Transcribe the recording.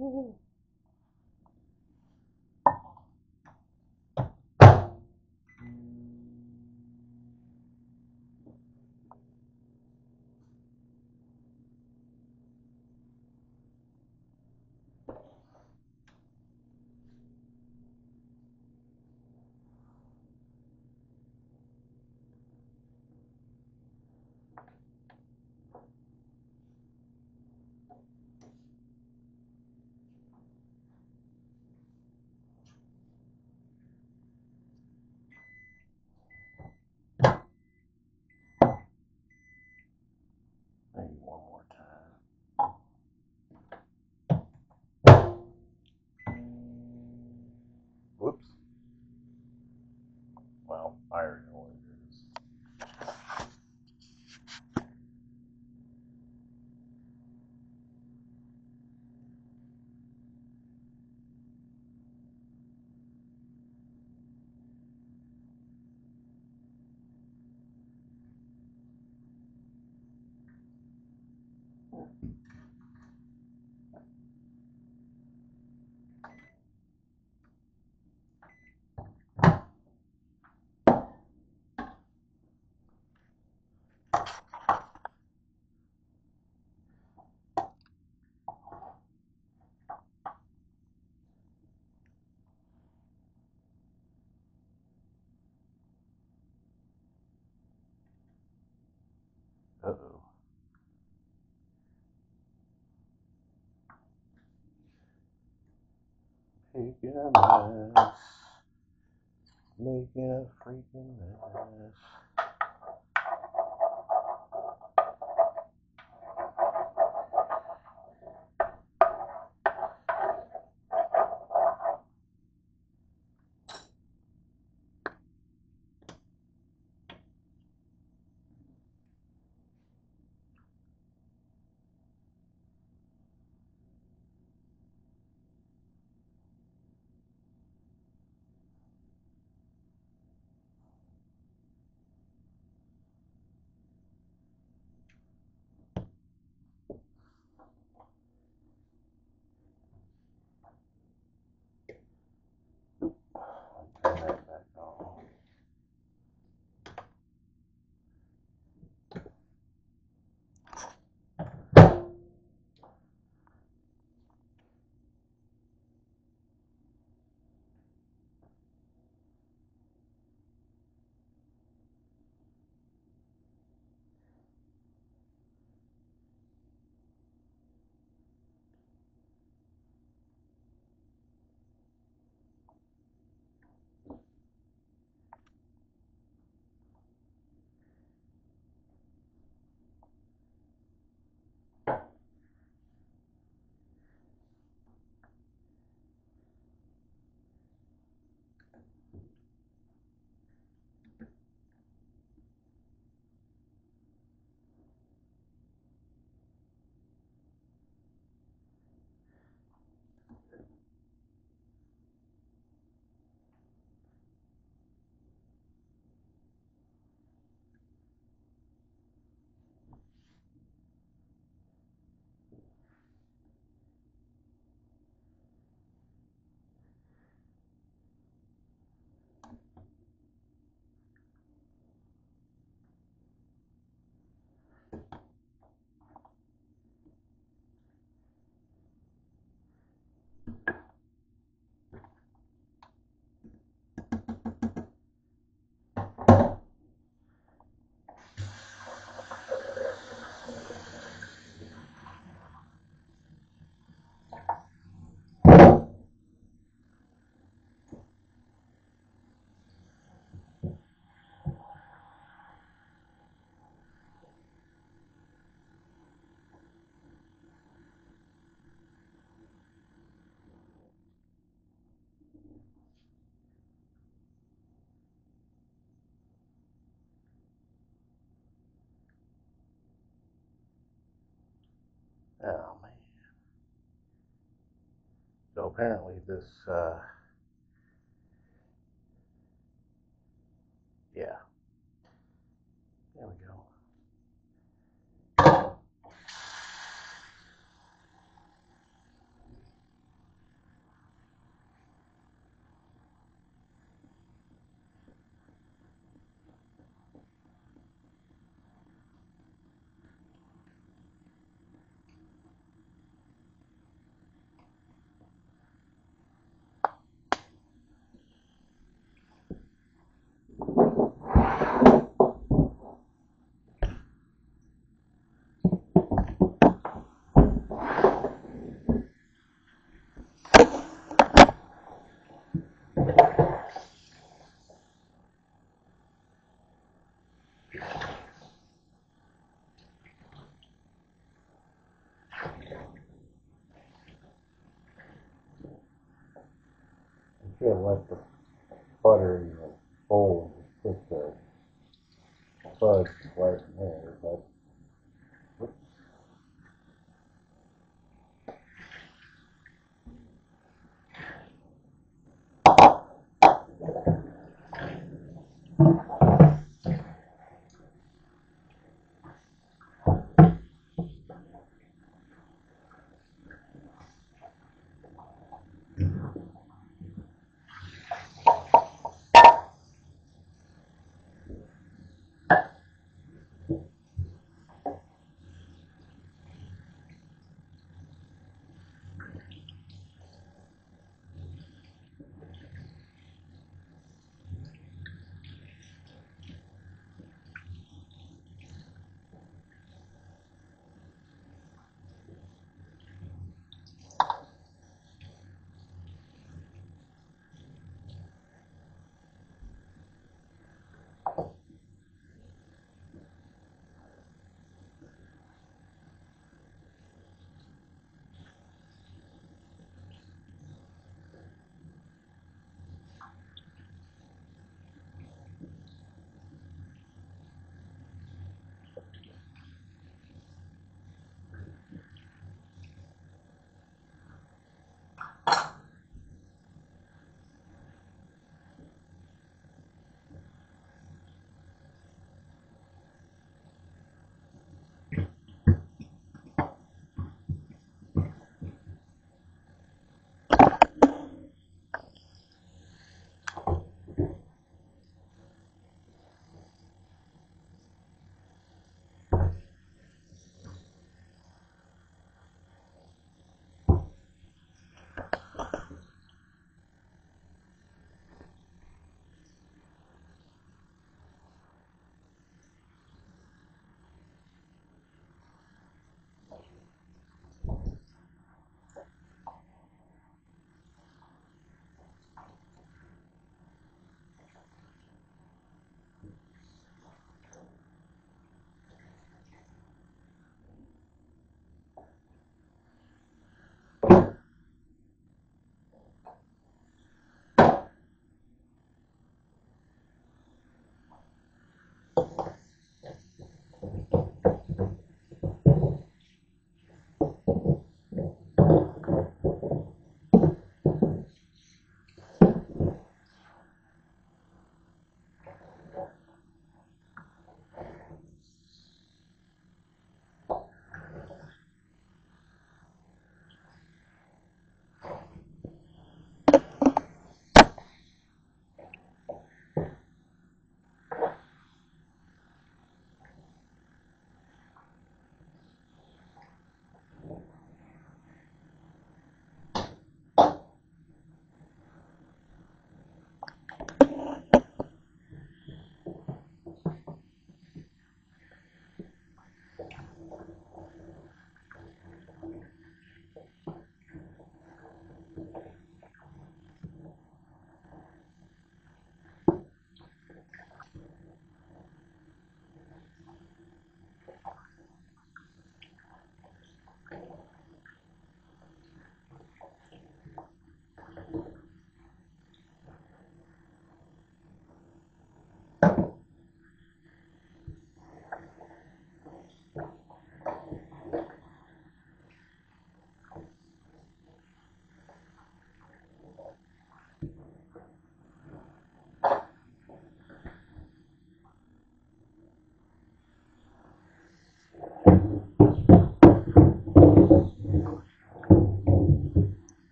Woo-hoo. Whoops. Well, I already know what it is. Uh-oh. Making a mess. Making a freaking mess. Oh man. So apparently this yeah. There we go. You should have left the butter in the bowl and just put the fudge right in there, but